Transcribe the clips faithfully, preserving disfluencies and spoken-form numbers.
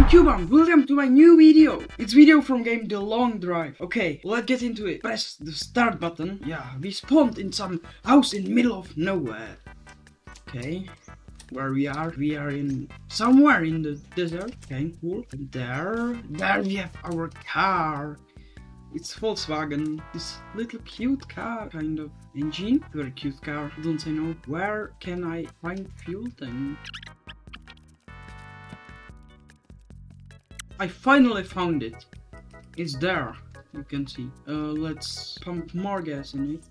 I'm Cuban, welcome to my new video. It's video from game The Long Drive. Okay, let's get into it. Press the start button. Yeah, we spawned in some house in the middle of nowhere. Okay, where we are, we are in somewhere in the desert. Okay, cool. And there, there we have our car. It's Volkswagen, this little cute car kind of engine. Very cute car, don't I know. Where can I find fuel then? I finally found it. It's there, you can see. Uh, let's pump more gas in it.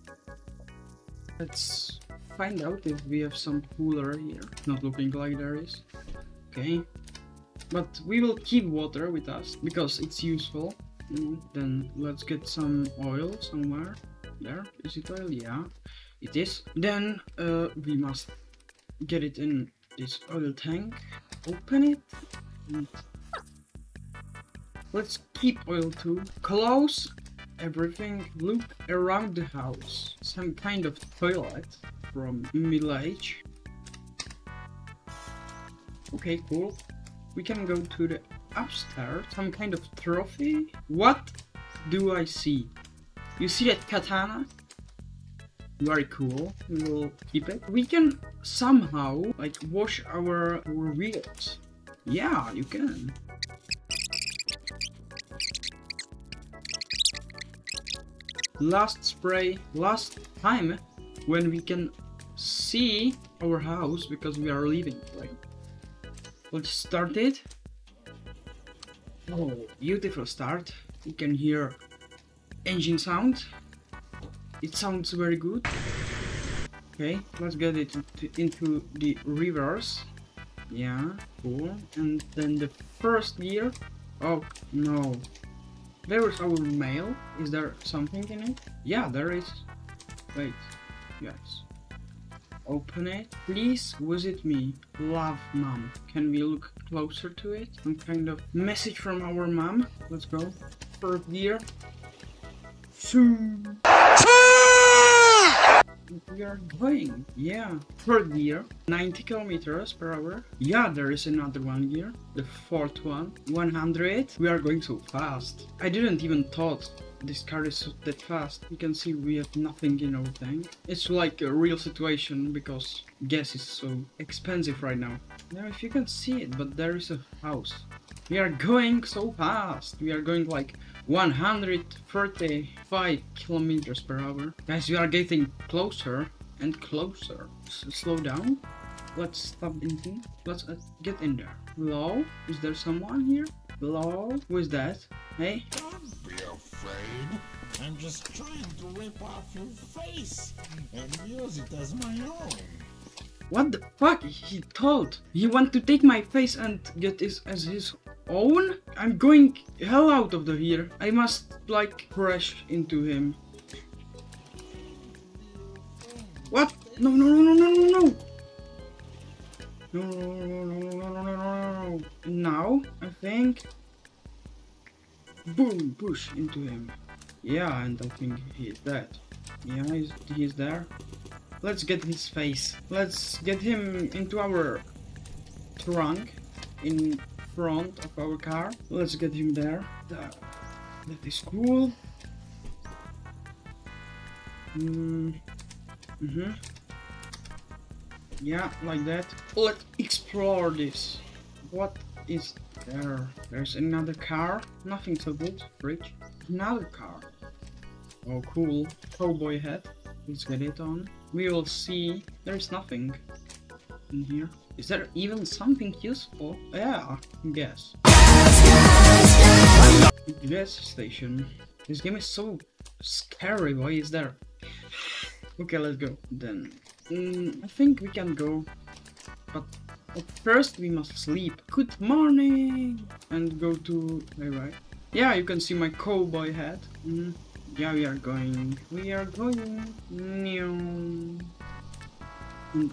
Let's find out if we have some cooler here. Not looking like there is. Okay. But we will keep water with us because it's useful. Mm, then let's get some oil somewhere. There, is it oil? Yeah, it is. Then uh, we must get it in this oil tank, open it, and let's keep oil too. Close everything, look around the house. Some kind of toilet from middle age. Okay, cool. We can go to the upstairs, some kind of trophy. What do I see? You see that katana? Very cool. We will keep it. We can somehow like wash our, our wheels. Yeah, you can. Last spray, last time when we can see our house because we are leaving, right? Let's start it. Oh, beautiful start. You can hear engine sound. It sounds very good. Okay, let's get it into the reverse. Yeah, cool. And then the first gear. Oh, no. There is our mail. Is there something in it? Yeah, there is. Wait. Yes. Open it. Please visit me. Love, mom. Can we look closer to it? Some kind of message from our mom. Let's go. First gear. Soon. We are going. Yeah. Third gear. ninety kilometers per hour. Yeah, there is another one gear. The fourth one. one hundred. We are going so fast. I didn't even thought this car is so that fast. You can see we have nothing in our tank. It's like a real situation because gas is so expensive right now. Now if you can see it, but there is a house. We are going so fast. We are going like one hundred thirty-five kilometers per hour. Guys, we are getting closer and closer. S slow down. Let's stop thinking. Let's uh, get in there. Hello? Is there someone here? Hello? Who is that? Hey? Don't be afraid. I'm just trying to rip off your face and use it as my own. What the fuck? He thought he wanted to take my face and get this as his own? I'm going hell out of the here. I must like crash into him. What? No, no, no, no, no, no, no. No, no, no, no, no, no, no, no. Now, I think. Boom, push into him. Yeah, and I think he is dead. Yeah, he's, he is there. Let's get his face. Let's get him into our trunk in front of our car. Let's get him there. That, that is cool. Mm. Mm-hmm. Yeah, like that. Let's explore this. What is there? There's another car. Nothing so good. Bridge. Another car. Oh, cool. Cowboy hat. Let's get it on. We will see. There's nothing in here. Is there even something useful? Yeah, gas. Gas station. This game is so scary. Why is there? Okay, let's go. Then mm, I think we can go. But at first we must sleep. Good morning. And go to my right. Yeah, you can see my cowboy hat. Mm. Yeah, we are going. We are going. No.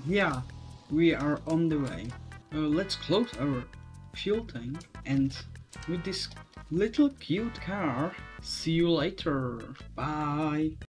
Yeah, we are on the way. Uh, let's close our fuel tank. And with this little cute car, see you later. Bye.